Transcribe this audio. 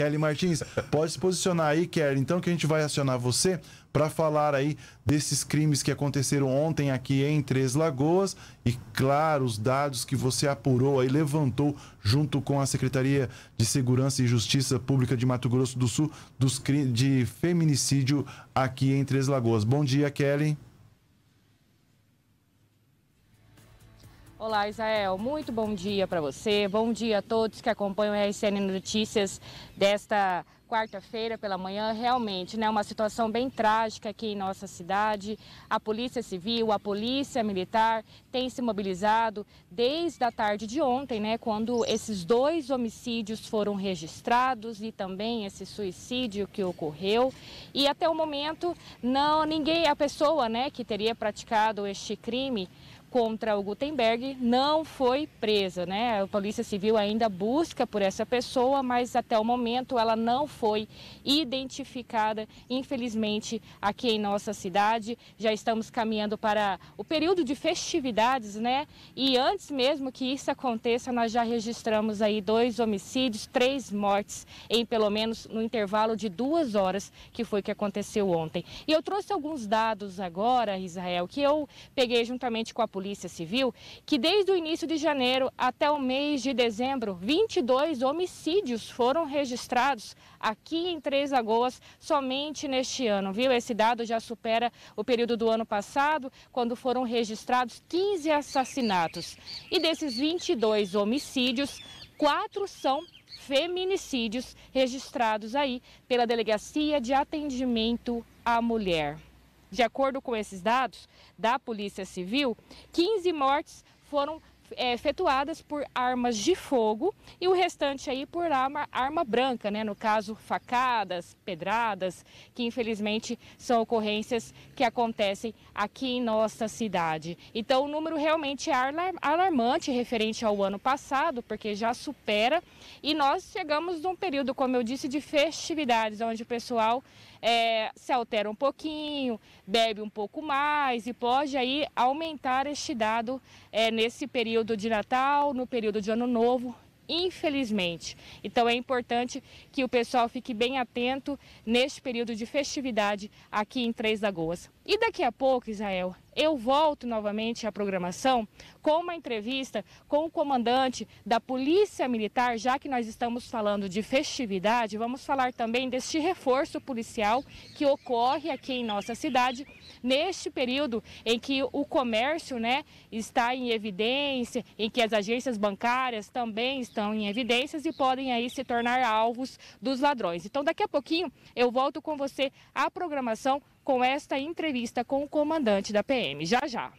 Kelly Martins. Pode se posicionar aí, Kelly, então, que a gente vai acionar você para falar aí desses crimes que aconteceram ontem aqui em Três Lagoas e, claro, os dados que você apurou aí, levantou junto com a Secretaria de Segurança e Justiça Pública de Mato Grosso do Sul dos crimes de feminicídio aqui em Três Lagoas. Bom dia, Kelly. Olá, Isael. Muito bom dia para você. Bom dia a todos que acompanham a RCN Notícias desta quarta-feira pela manhã. Realmente, né, uma situação bem trágica aqui em nossa cidade. A Polícia Civil, a Polícia Militar tem se mobilizado desde a tarde de ontem, né, quando esses dois homicídios foram registrados e também esse suicídio que ocorreu. E até o momento, ninguém, a pessoa, né, que teria praticado este crime contra o Gutenberg não foi presa, né? A Polícia Civil ainda busca por essa pessoa, mas até o momento ela não foi identificada, infelizmente, aqui em nossa cidade. Já estamos caminhando para o período de festividades, né? E antes mesmo que isso aconteça, nós já registramos aí 2 homicídios, 3 mortes em pelo menos no intervalo de 2 horas, que foi o que aconteceu ontem. E eu trouxe alguns dados agora, Israel, que eu peguei juntamente com a Polícia Civil, que desde o início de janeiro até o mês de dezembro, 22 homicídios foram registrados aqui em Três Lagoas somente neste ano, viu? Esse dado já supera o período do ano passado, quando foram registrados 15 assassinatos. E desses 22 homicídios, 4 são feminicídios registrados aí pela Delegacia de Atendimento à Mulher. De acordo com esses dados da Polícia Civil, 15 mortes foram efetuadas por armas de fogo e o restante aí por arma branca, né? No caso, facadas, pedradas, que infelizmente são ocorrências que acontecem aqui em nossa cidade. Então, o número realmente é alarmante referente ao ano passado, porque já supera, e nós chegamos num período, como eu disse, de festividades, onde o pessoal se altera um pouquinho, bebe um pouco mais e pode aí aumentar este dado nesse período de Natal, no período de Ano Novo, infelizmente. Então é importante que o pessoal fique bem atento neste período de festividade aqui em Três Lagoas. E daqui a pouco, Isael, eu volto novamente à programação com uma entrevista com o comandante da Polícia Militar, já que nós estamos falando de festividade. Vamos falar também deste reforço policial que ocorre aqui em nossa cidade, neste período em que o comércio, né, está em evidência, em que as agências bancárias também estão em evidências e podem aí se tornar alvos dos ladrões. Então, daqui a pouquinho eu volto com você à programação com esta entrevista com o comandante da PM. Já, já.